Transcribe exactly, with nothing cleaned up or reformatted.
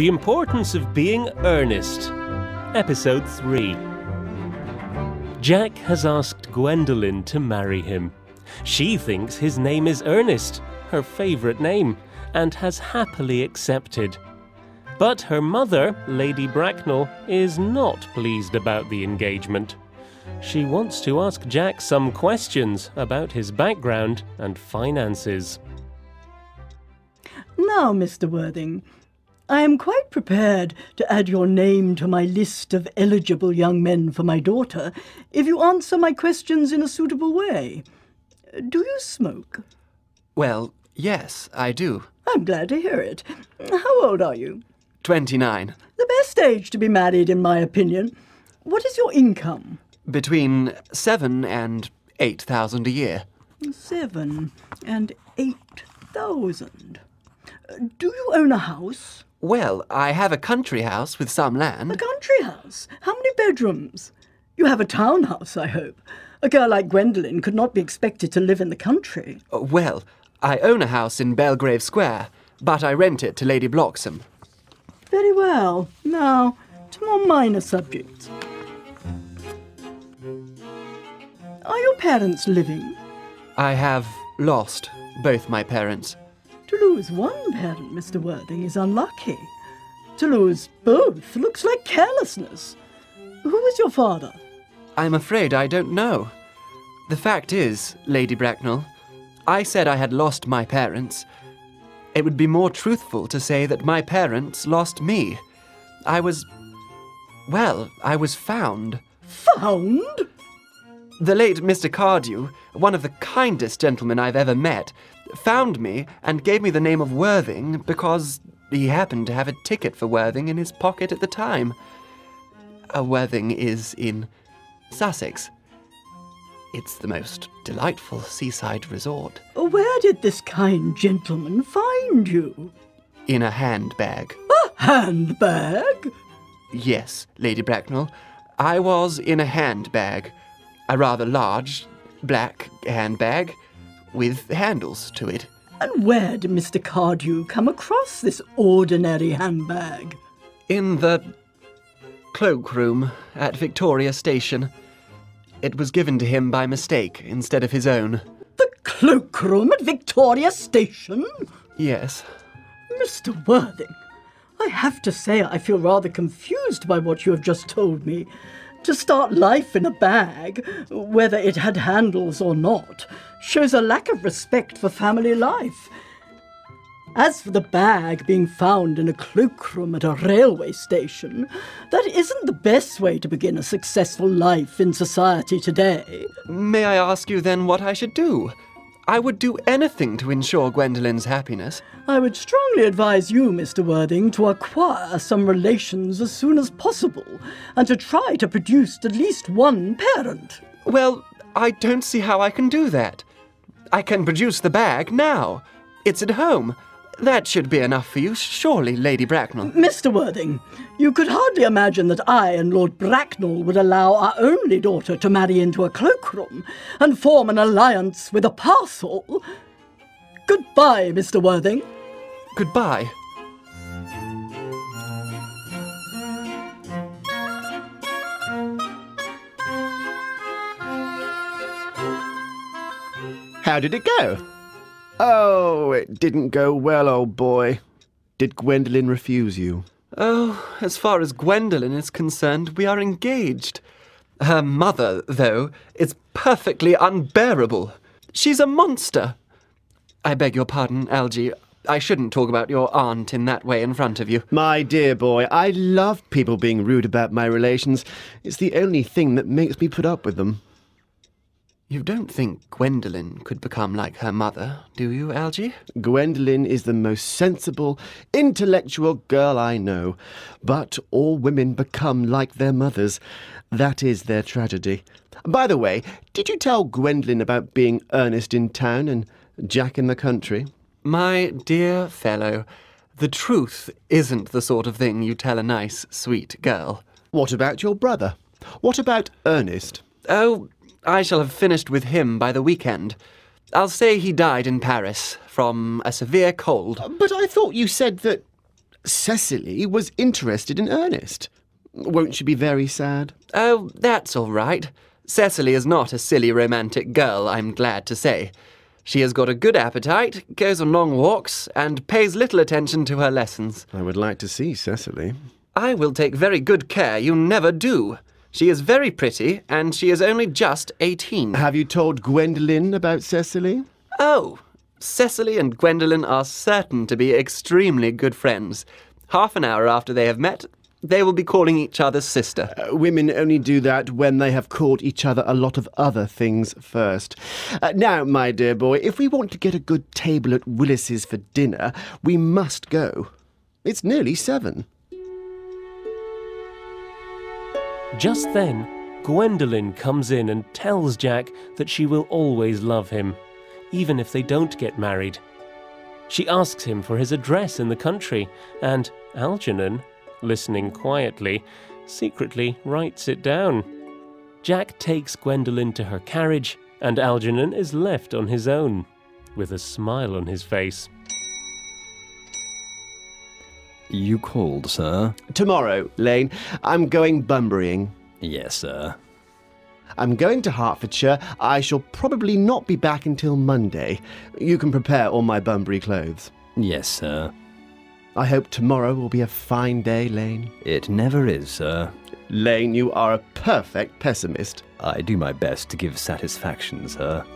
The Importance of Being Earnest, Episode three. Jack has asked Gwendolen to marry him. She thinks his name is Ernest, her favourite name, and has happily accepted. But her mother, Lady Bracknell, is not pleased about the engagement. She wants to ask Jack some questions about his background and finances. Now, Mr Worthing, I am quite prepared to add your name to my list of eligible young men for my daughter if you answer my questions in a suitable way. Do you smoke? Well, yes, I do. I'm glad to hear it. How old are you? Twenty-nine. The best age to be married, in my opinion. What is your income? Between seven and eight thousand a year. Seven and eight thousand. Do you own a house? Well, I have a country house with some land. A country house? How many bedrooms? You have a townhouse, I hope. A girl like Gwendolen could not be expected to live in the country. Uh, well, I own a house in Belgrave Square, but I rent it to Lady Bloxham. Very well. Now, to more minor subjects. Are your parents living? I have lost both my parents. To lose one parent, Mr Worthing, is unlucky. To lose both looks like carelessness. Who is your father? I'm afraid I don't know. The fact is, Lady Bracknell, I said I had lost my parents. It would be more truthful to say that my parents lost me. I was... well, I was found. Found? The late Mr Cardew, one of the kindest gentlemen I've ever met, found me and gave me the name of Worthing because he happened to have a ticket for Worthing in his pocket at the time. A Worthing is in Sussex. It's the most delightful seaside resort. Where did this kind gentleman find you? In a handbag. A handbag? Yes, Lady Bracknell. I was in a handbag. A rather large, black handbag with handles to it. And where did Mr Cardew come across this ordinary handbag? In the cloakroom at Victoria Station. It was given to him by mistake instead of his own. The cloakroom at Victoria Station? Yes. Mr Worthing, I have to say I feel rather confused by what you have just told me. To start life in a bag, whether it had handles or not, shows a lack of respect for family life. As for the bag being found in a cloakroom at a railway station, that isn't the best way to begin a successful life in society today. May I ask you then what I should do? I would do anything to ensure Gwendolen's happiness. I would strongly advise you, Mr Worthing, to acquire some relations as soon as possible and to try to produce at least one parent. Well, I don't see how I can do that. I can produce the bag now. It's at home. That should be enough for you, surely, Lady Bracknell. Mr Worthing, you could hardly imagine that I and Lord Bracknell would allow our only daughter to marry into a cloakroom and form an alliance with a parcel. Goodbye, Mr Worthing. Goodbye. How did it go? Oh, it didn't go well, old boy. Did Gwendolen refuse you? Oh, as far as Gwendolen is concerned, we are engaged. Her mother, though, is perfectly unbearable. She's a monster. I beg your pardon, Algy. I shouldn't talk about your aunt in that way in front of you. My dear boy, I love people being rude about my relations. It's the only thing that makes me put up with them. You don't think Gwendolen could become like her mother, do you, Algy? Gwendolen is the most sensible, intellectual girl I know. But all women become like their mothers. That is their tragedy. By the way, did you tell Gwendolen about being Ernest in town and Jack in the country? My dear fellow, the truth isn't the sort of thing you tell a nice, sweet girl. What about your brother? What about Ernest? Oh... I shall have finished with him by the weekend. I'll say he died in Paris from a severe cold. But I thought you said that Cecily was interested in Ernest. Won't she be very sad? Oh, that's all right. Cecily is not a silly romantic girl, I'm glad to say. She has got a good appetite, goes on long walks, and pays little attention to her lessons. I would like to see Cecily. I will take very good care you never do. She is very pretty, and she is only just eighteen. Have you told Gwendolen about Cecily? Oh, Cecily and Gwendolen are certain to be extremely good friends. Half an hour after they have met, they will be calling each other sister. Uh, women only do that when they have called each other a lot of other things first. Uh, now, my dear boy, if we want to get a good table at Willis's for dinner, we must go. It's nearly seven. Just then, Gwendolen comes in and tells Jack that she will always love him, even if they don't get married. She asks him for his address in the country, and Algernon, listening quietly, secretly writes it down. Jack takes Gwendolen to her carriage, and Algernon is left on his own, with a smile on his face. You called, sir? Tomorrow, Lane. I'm going bunburying. Yes, sir. I'm going to Hertfordshire. I shall probably not be back until Monday. You can prepare all my bunbury clothes. Yes, sir. I hope tomorrow will be a fine day, Lane. It never is, sir. Lane, you are a perfect pessimist. I do my best to give satisfaction, sir.